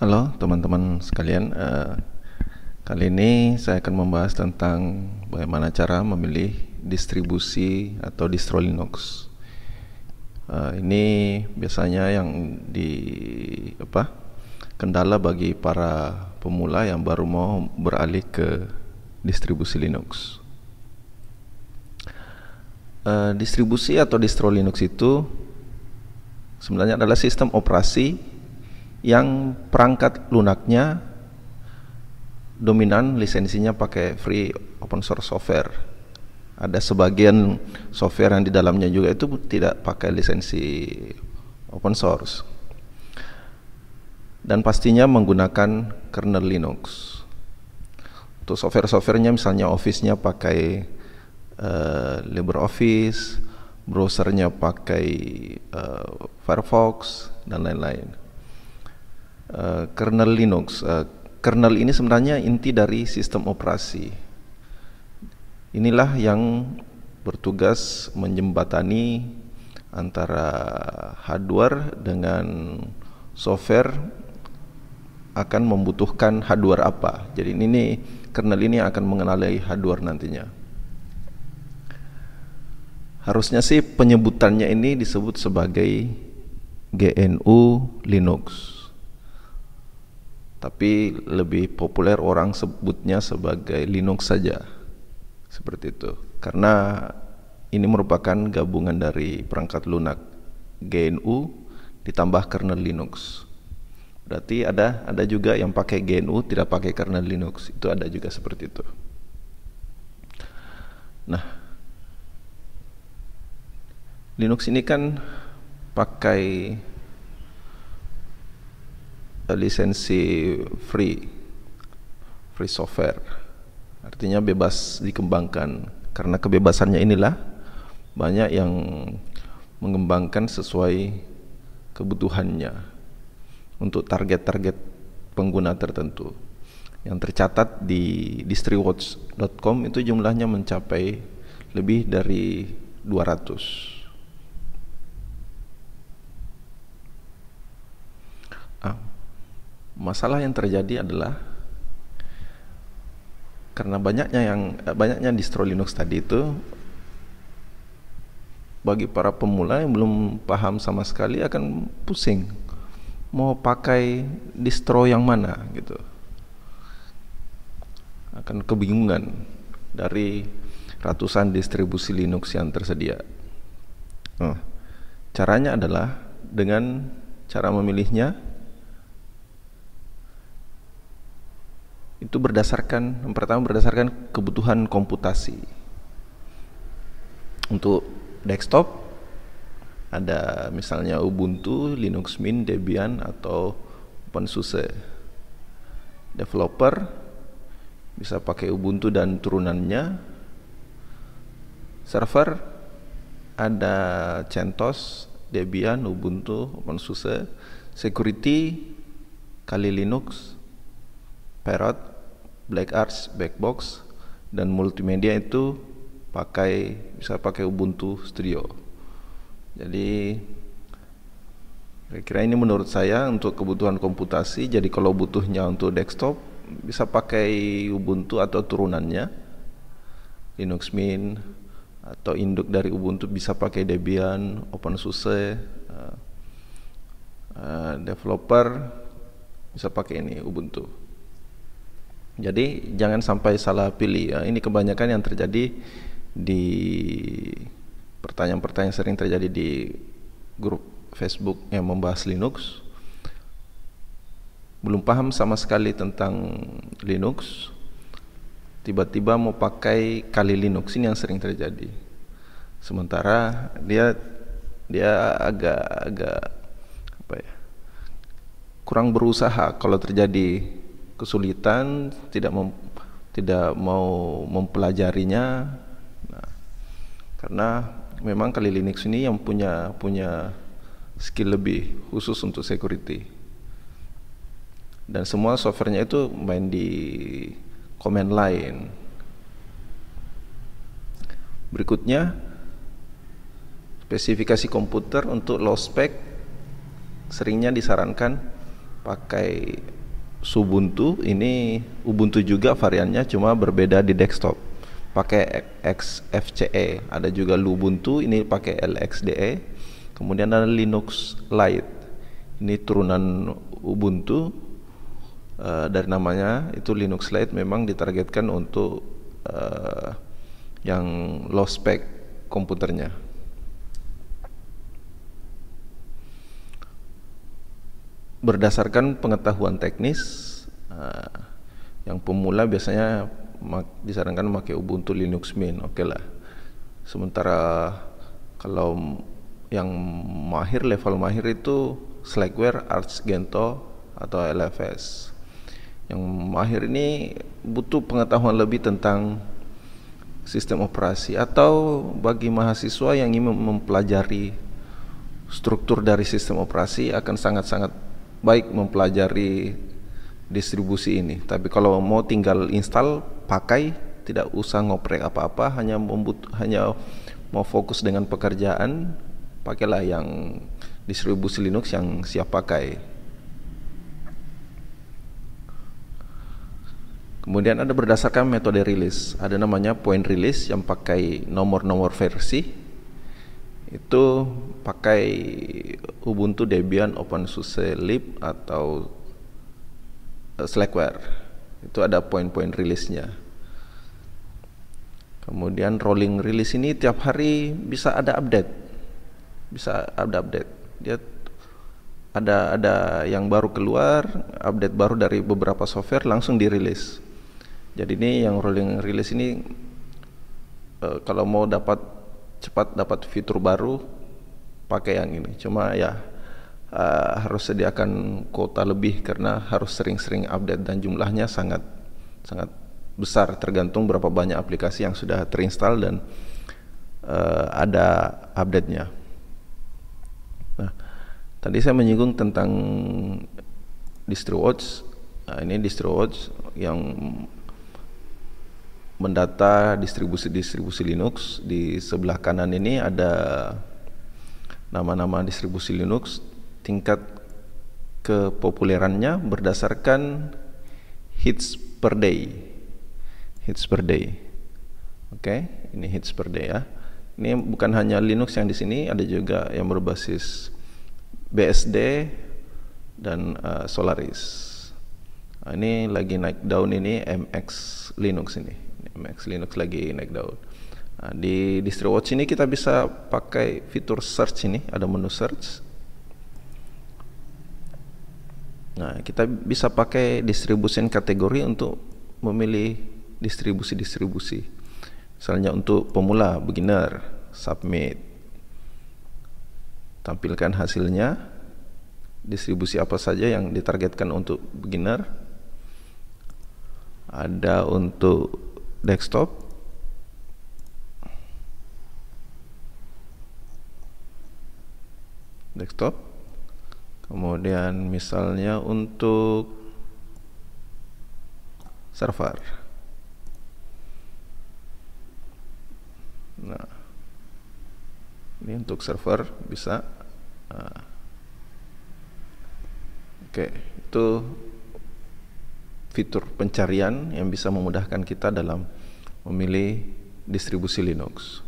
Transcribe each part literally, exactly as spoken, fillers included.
Halo teman-teman sekalian, uh, kali ini saya akan membahas tentang bagaimana cara memilih distribusi atau distro Linux. Uh, ini biasanya yang di apa kendala bagi para pemula yang baru mau beralih ke distribusi Linux. Uh, distribusi atau distro Linux itu sebenarnya adalah sistem operasi yang perangkat lunaknya dominan lisensinya pakai free open source software. Ada sebagian software yang di dalamnya juga itu tidak pakai lisensi open source dan pastinya menggunakan kernel Linux. Untuk software-softwarenya misalnya Office-nya pakai uh, LibreOffice, browsernya pakai uh, Firefox dan lain-lain. Uh, kernel Linux, uh, kernel ini sebenarnya inti dari sistem operasi. Inilah yang bertugas menjembatani antara hardware dengan software akan membutuhkan hardware apa. Jadi ini nih, kernel ini akan mengenali hardware nantinya. Harusnya sih penyebutannya ini disebut sebagai G N U/Linux. Tapi lebih populer orang sebutnya sebagai Linux saja, seperti itu, karena ini merupakan gabungan dari perangkat lunak G N U ditambah kernel Linux. Berarti ada ada juga yang pakai G N U tidak pakai kernel Linux, itu ada juga seperti itu. Nah, Linux ini kan pakai lisensi free free software, artinya bebas dikembangkan. Karena kebebasannya inilah banyak yang mengembangkan sesuai kebutuhannya untuk target-target pengguna tertentu. Yang tercatat di distro watch dot com itu jumlahnya mencapai lebih dari dua ratus. ah. Masalah yang terjadi adalah karena banyaknya yang banyaknya distro Linux tadi itu, bagi para pemula yang belum paham sama sekali akan pusing mau pakai distro yang mana gitu, akan kebingungan dari ratusan distribusi Linux yang tersedia. Nah, caranya adalah dengan cara memilihnya itu berdasarkan, yang pertama berdasarkan kebutuhan komputasi. Untuk desktop ada misalnya Ubuntu, Linux Mint, Debian atau OpenSUSE. Developer bisa pakai Ubuntu dan turunannya. Server ada CentOS, Debian, Ubuntu, OpenSUSE. Security Kali Linux, Parrot, Arch, Back Box, dan multimedia itu pakai bisa pakai Ubuntu Studio. Jadi kira-kira ini menurut saya untuk kebutuhan komputasi. Jadi kalau butuhnya untuk desktop bisa pakai Ubuntu atau turunannya, Linux Mint atau induk dari Ubuntu bisa pakai Debian, OpenSUSE. uh, uh, Developer bisa pakai ini Ubuntu. Jadi jangan sampai salah pilih ya. Ini kebanyakan yang terjadi di pertanyaan-pertanyaan sering terjadi di grup Facebook yang membahas Linux. Belum paham sama sekali tentang Linux, tiba-tiba mau pakai Kali Linux, ini yang sering terjadi. Sementara dia dia agak-agak apa ya, kurang berusaha kalau terjadi kesulitan, tidak mem, tidak mau mempelajarinya. Nah, karena memang Kali Linux ini yang punya punya skill lebih khusus untuk security, dan semua softwarenya itu main di command line. Berikutnya spesifikasi komputer untuk low spec seringnya disarankan pakai Xubuntu, ini Ubuntu juga variannya, cuma berbeda di desktop. Pakai X F C E, ada juga Lubuntu, ini pakai L X D E. Kemudian ada Linux Lite, ini turunan Ubuntu, uh, dari namanya itu Linux Lite memang ditargetkan untuk uh, yang low spec komputernya. Berdasarkan pengetahuan teknis, uh, yang pemula biasanya disarankan memakai Ubuntu Linux Mint, oke lah. Sementara kalau yang mahir, level mahir itu Slackware, Arch, Gentoo atau L F S. Yang mahir ini butuh pengetahuan lebih tentang sistem operasi, atau bagi mahasiswa yang ingin mempelajari struktur dari sistem operasi akan sangat-sangat baik mempelajari distribusi ini. Tapi kalau mau tinggal install, pakai, tidak usah ngoprek apa-apa, hanya membutuh, hanya mau fokus dengan pekerjaan, pakailah yang distribusi Linux yang siap pakai. Kemudian ada berdasarkan metode rilis, ada namanya point rilis yang pakai nomor-nomor versi. Itu pakai Ubuntu, Debian, OpenSUSE, Lib atau Slackware, itu ada poin-poin rilisnya. Kemudian rolling rilis ini tiap hari bisa ada update, bisa ada update. Dia ada ada yang baru keluar, update baru dari beberapa software langsung dirilis. Jadi ini yang rolling rilis ini e, kalau mau dapat cepat dapat fitur baru pakai yang ini. Cuma ya Uh, harus sediakan kuota lebih karena harus sering-sering update dan jumlahnya sangat sangat besar, tergantung berapa banyak aplikasi yang sudah terinstall dan uh, ada update-nya. Nah, tadi saya menyinggung tentang DistroWatch. Nah, ini DistroWatch yang mendata distribusi-distribusi Linux. Di sebelah kanan ini ada nama-nama distribusi Linux, tingkat kepopulerannya berdasarkan hits per day. Hits per day. Oke, okay, ini hits per day ya. Ini bukan hanya Linux yang di sini, ada juga yang berbasis B S D dan uh, Solaris. Nah, ini lagi naik daun, ini M X Linux ini. M X Linux lagi naik daun. Nah, di DistroWatch ini kita bisa pakai fitur search ini, ada menu search. Nah, kita bisa pakai distribution kategori untuk memilih distribusi-distribusi. Misalnya untuk pemula, beginner, submit. Tampilkan hasilnya, distribusi apa saja yang ditargetkan untuk beginner. Ada untuk desktop. Desktop. Kemudian misalnya untuk server. Nah, ini untuk server bisa. Nah. Oke, itu fitur pencarian yang bisa memudahkan kita dalam memilih distribusi Linux.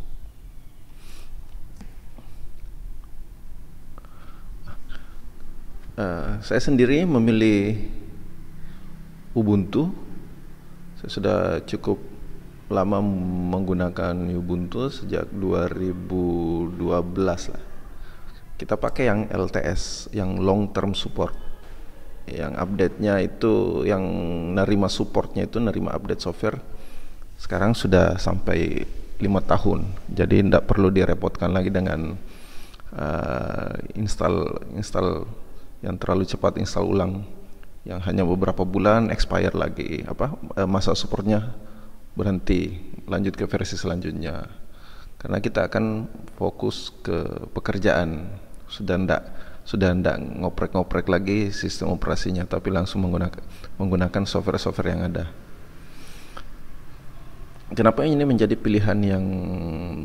Uh, saya sendiri memilih Ubuntu. Saya sudah cukup lama menggunakan Ubuntu, sejak dua ribu dua belas lah. Kita pakai yang L T S, yang long term support. Yang update-nya itu, yang nerima supportnya itu, nerima update software. Sekarang sudah sampai lima tahun, jadi tidak perlu direpotkan lagi dengan uh, install install yang terlalu cepat, install ulang yang hanya beberapa bulan expire lagi, apa masa supportnya berhenti, lanjut ke versi selanjutnya. Karena kita akan fokus ke pekerjaan, sudah ndak sudah ndak ngoprek-ngoprek lagi sistem operasinya, tapi langsung menggunakan menggunakan software-software yang ada. Kenapa ini menjadi pilihan yang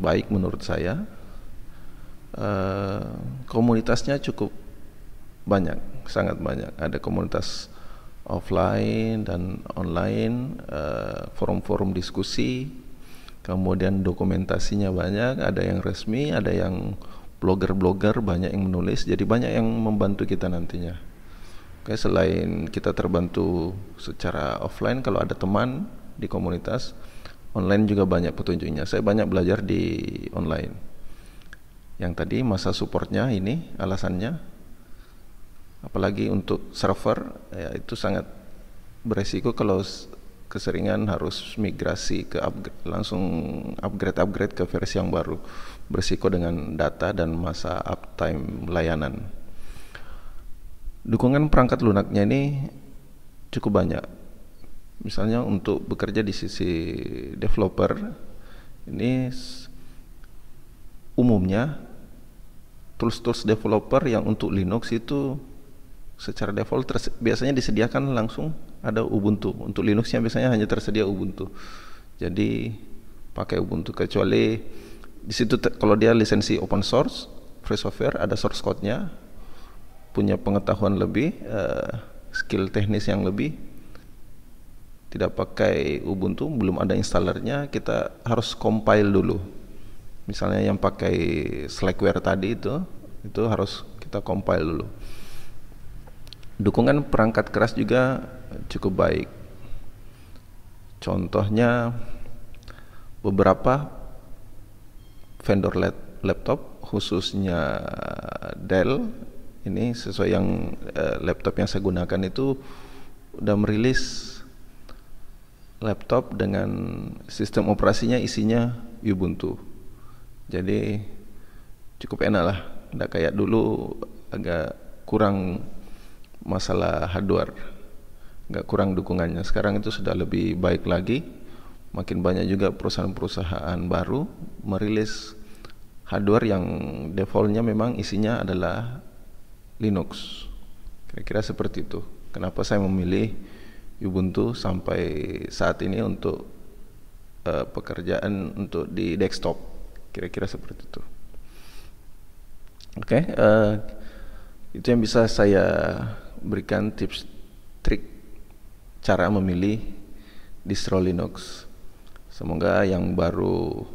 baik menurut saya? Uh, komunitasnya cukup banyak, sangat banyak. Ada komunitas offline dan online, forum-forum diskusi, kemudian dokumentasinya banyak, ada yang resmi, ada yang blogger-blogger, banyak yang menulis, jadi banyak yang membantu kita nantinya. Oke, selain kita terbantu secara offline, kalau ada teman di komunitas, online juga banyak petunjuknya. Saya banyak belajar di online. Yang tadi masa supportnya ini alasannya. Apalagi untuk server, ya itu sangat beresiko kalau keseringan harus migrasi ke upgrade, langsung upgrade-upgrade ke versi yang baru, beresiko dengan data dan masa uptime layanan. Dukungan perangkat lunaknya ini cukup banyak. Misalnya untuk bekerja di sisi developer, ini umumnya tools-tools developer yang untuk Linux itu secara default biasanya disediakan langsung ada Ubuntu. Untuk Linuxnya biasanya hanya tersedia Ubuntu, jadi pakai Ubuntu, kecuali di situ kalau dia lisensi open source free software, ada source code-nya, punya pengetahuan lebih, uh, skill teknis yang lebih, tidak pakai Ubuntu, belum ada installernya, kita harus compile dulu. Misalnya yang pakai Slackware tadi itu itu harus kita compile dulu. Dukungan perangkat keras juga cukup baik. Contohnya beberapa vendor laptop, khususnya Dell, ini sesuai yang eh, laptop yang saya gunakan itu udah merilis laptop dengan sistem operasinya isinya Ubuntu. Jadi cukup enak lah, nggak kayak dulu agak kurang masalah hardware, nggak kurang dukungannya. Sekarang itu sudah lebih baik lagi, makin banyak juga perusahaan-perusahaan baru merilis hardware yang defaultnya memang isinya adalah Linux, kira-kira seperti itu. Kenapa saya memilih Ubuntu sampai saat ini untuk uh, pekerjaan untuk di desktop, kira-kira seperti itu. Oke, okay, uh, itu yang bisa saya berikan tips trik cara memilih distro Linux. Semoga yang baru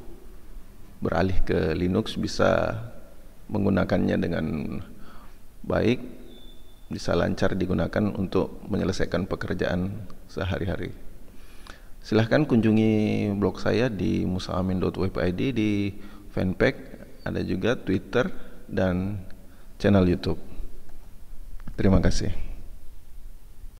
beralih ke Linux bisa menggunakannya dengan baik, bisa lancar digunakan untuk menyelesaikan pekerjaan sehari-hari. Silahkan kunjungi blog saya di musaamin dot web titik i d, di fanpage, ada juga Twitter dan channel YouTube. Terima kasih.